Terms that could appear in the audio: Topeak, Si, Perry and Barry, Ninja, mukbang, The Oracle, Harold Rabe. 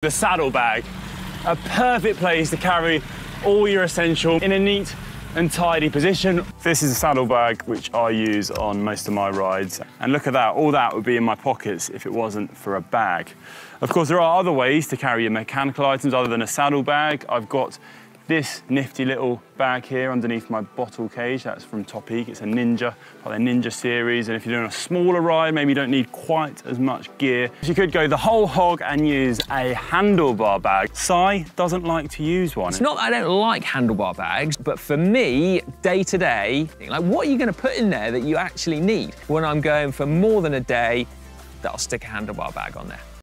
The saddlebag, a perfect place to carry all your essentials in a neat and tidy position. This is a saddlebag which I use on most of my rides. And look at that, all that would be in my pockets if it wasn't for a bag. Of course, there are other ways to carry your mechanical items other than a saddlebag. I've got this nifty little bag here underneath my bottle cage. That's from Topeak. It's a Ninja, by the Ninja series. And if you're doing a smaller ride, maybe you don't need quite as much gear. You could go the whole hog and use a handlebar bag. Si doesn't like to use one. It's not that I don't like handlebar bags, but for me, day to day, like what are you gonna put in there that you actually need? When I'm going for more than a day, that'll stick a handlebar bag on there.